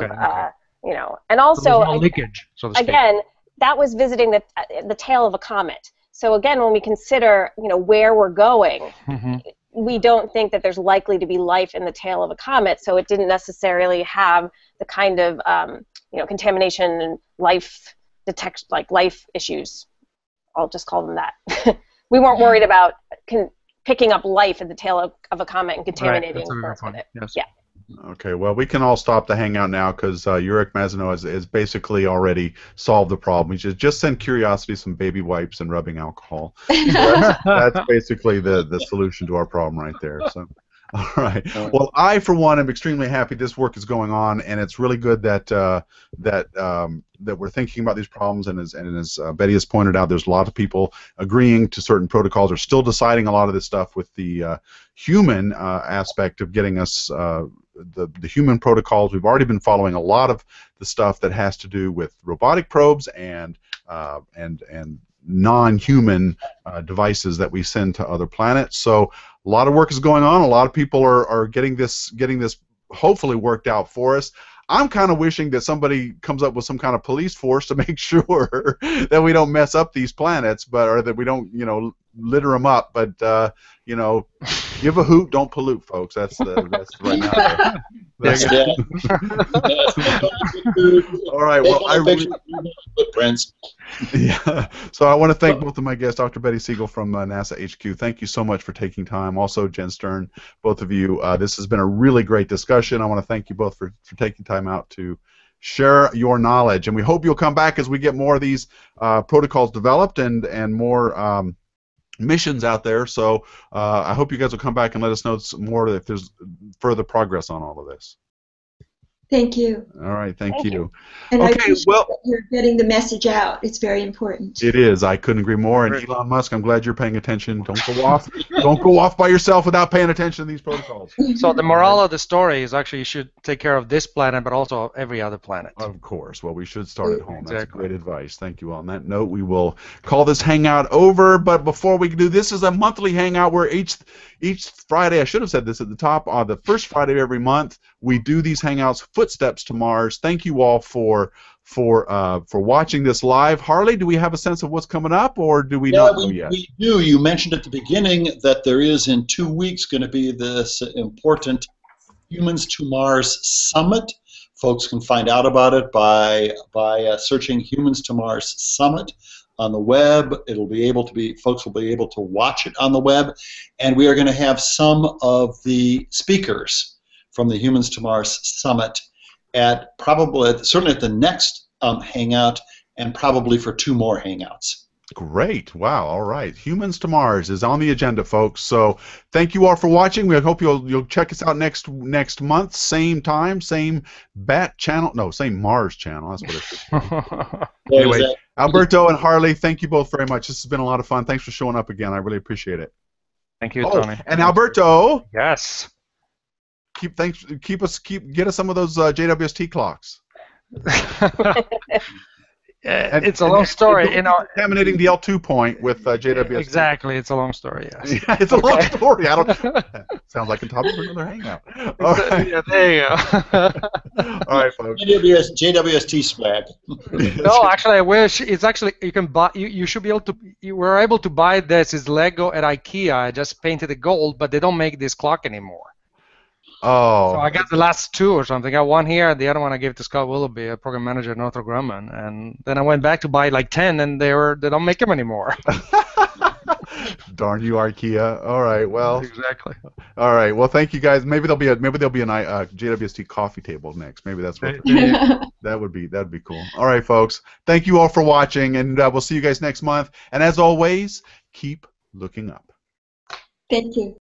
okay, okay. Uh, you know, and also so no leakage, so again that was visiting the the tail of a comet. So again, when we consider you know where we're going, mm-hmm. we don't think that there's likely to be life in the tail of a comet. So it didn't necessarily have the kind of um, you know contamination and life detect like life issues. I'll just call them that. We weren't worried about con picking up life at the tail of, of a comet and contaminating right, with it. Yes. Yeah. Okay, well, we can all stop the hangout now because uh, Yurik Mazuno has, has basically already solved the problem. He just just send Curiosity some baby wipes and rubbing alcohol. that's, that's basically the, the solution to our problem right there. So. All right. Well, I, for one, am extremely happy this work is going on, and it's really good that uh, that um, that we're thinking about these problems. And as and as uh, Betty has pointed out, there's a lot of people agreeing to certain protocols, or still deciding a lot of this stuff with the uh, human uh, aspect of getting us uh, the, the human protocols. We've already been following a lot of the stuff that has to do with robotic probes and uh, and and non-human uh, devices that we send to other planets. So a lot of work is going on. A lot of people are are getting this getting this hopefully worked out for us. I'm kind of wishing that somebody comes up with some kind of police force to make sure that we don't mess up these planets, but or that we don't, you know, litter them up. But uh, you know, give a hoot, don't pollute, folks. That's the that's right now. That's it. All right. Well, I really, footprints. Yeah. So I want to thank both of my guests, Doctor Betty Siegel from uh, NASA H Q. Thank you so much for taking time. Also, Jen Stern, both of you. Uh, this has been a really great discussion. I want to thank you both for, for taking time out to share your knowledge. And we hope you'll come back as we get more of these uh, protocols developed and, and more um, missions out there. So uh, I hope you guys will come back and let us know some more if there's further progress on all of this. Thank you. All right, thank, thank you. you. And okay, I appreciate well, that you're getting the message out. It's very important. It is. I couldn't agree more. And Elon Musk, I'm glad you're paying attention. Don't go off. Don't go off by yourself without paying attention to these protocols. So the morale of the story is actually you should take care of this planet, but also every other planet. Of course. Well, we should start at home. Exactly. That's great advice. Thank you. On that note, we will call this hangout over. But before we do, this is a monthly hangout where each each Friday, I should have said this at the top, on the first Friday of every month, we do these hangouts. Footsteps to Mars. Thank you all for for uh, for watching this live. Harley, do we have a sense of what's coming up, or do we yeah, not we, know yet? We do. You mentioned at the beginning that there is in two weeks going to be this important Humans to Mars Summit. Folks can find out about it by by uh, searching Humans to Mars Summit on the web. It'll be able to be folks will be able to watch it on the web, and we are going to have some of the speakers from the Humans to Mars Summit at probably, certainly at the next um, hangout, and probably for two more hangouts. Great. Wow. All right. Humans to Mars is on the agenda, folks. So thank you all for watching. We hope you'll you'll check us out next next month, same time, same Bat channel. No, same Mars channel. That's what it is. Anyway, Alberto and Harley, thank you both very much. This has been a lot of fun. Thanks for showing up again. I really appreciate it. Thank you, oh, Tony. And Alberto. Yes. Keep thanks. Keep us. Keep get us some of those uh, J W S T clocks. And, it's a long story. You know, contaminating the L two point with uh, J W S T. Exactly, it's a long story. Yes. Yeah, it's a okay. long story. I don't. Sounds like a topic for another hangout. All right. Yeah, there you go. All right, folks. J W S T swag. No, actually, I wish. It's actually you can buy. You, you should be able to. You were able to buy this. It's Lego at IKEA. I just painted it gold, but they don't make this clock anymore. Oh. So I got the last two or something. I got one here, the other one I gave to Scott Willoughby, a program manager at Northrop Grumman, and then I went back to buy like ten, and they were they don't make them anymore. Darn you, IKEA! All right, well. Exactly. All right, well, thank you guys. Maybe there'll be a maybe there'll be an uh, J W S T coffee table next. Maybe that's what. That would be that would be cool. All right, folks. Thank you all for watching, and uh, we'll see you guys next month. And as always, keep looking up. Thank you.